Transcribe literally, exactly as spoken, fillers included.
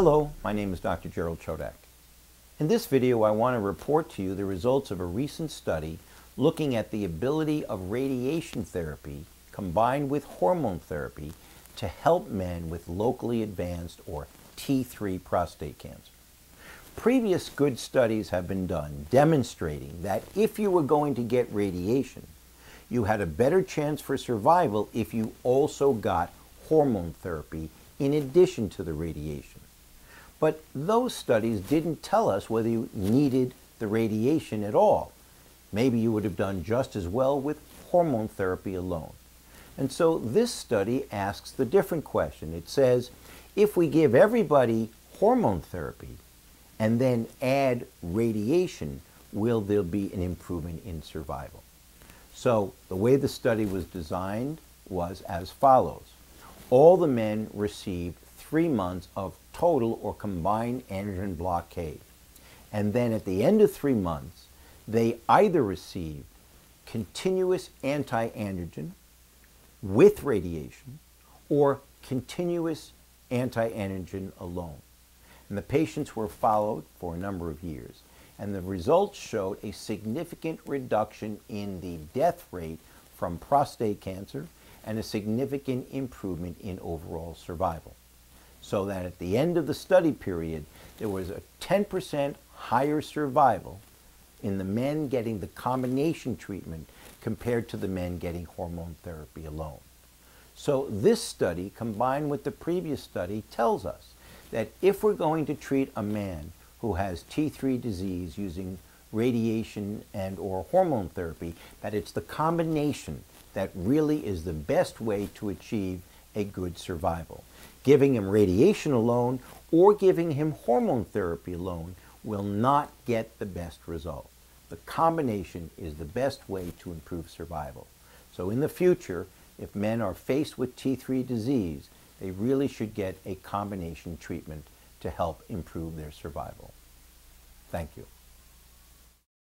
Hello, my name is Doctor Gerald Chodak. In this video, I want to report to you the results of a recent study looking at the ability of radiation therapy combined with hormone therapy to help men with locally advanced or T three prostate cancer. Previous good studies have been done demonstrating that if you were going to get radiation, you had a better chance for survival if you also got hormone therapy in addition to the radiation. But those studies didn't tell us whether you needed the radiation at all. Maybe you would have done just as well with hormone therapy alone. And so this study asks the different question. It says, if we give everybody hormone therapy and then add radiation, will there be an improvement in survival? So the way the study was designed was as follows. All the men received three months of total or combined androgen blockade. And then at the end of three months, they either received continuous anti-androgen with radiation or continuous anti-androgen alone. And the patients were followed for a number of years. And the results showed a significant reduction in the death rate from prostate cancer and a significant improvement in overall survival. So that at the end of the study period, there was a ten percent higher survival in the men getting the combination treatment compared to the men getting hormone therapy alone. So this study, combined with the previous study, tells us that if we're going to treat a man who has T three disease using radiation and or hormone therapy, that it's the combination that really is the best way to achieve a good survival. Giving him radiation alone or giving him hormone therapy alone will not get the best result. The combination is the best way to improve survival. So in the future, if men are faced with T three disease, they really should get a combination treatment to help improve their survival. Thank you.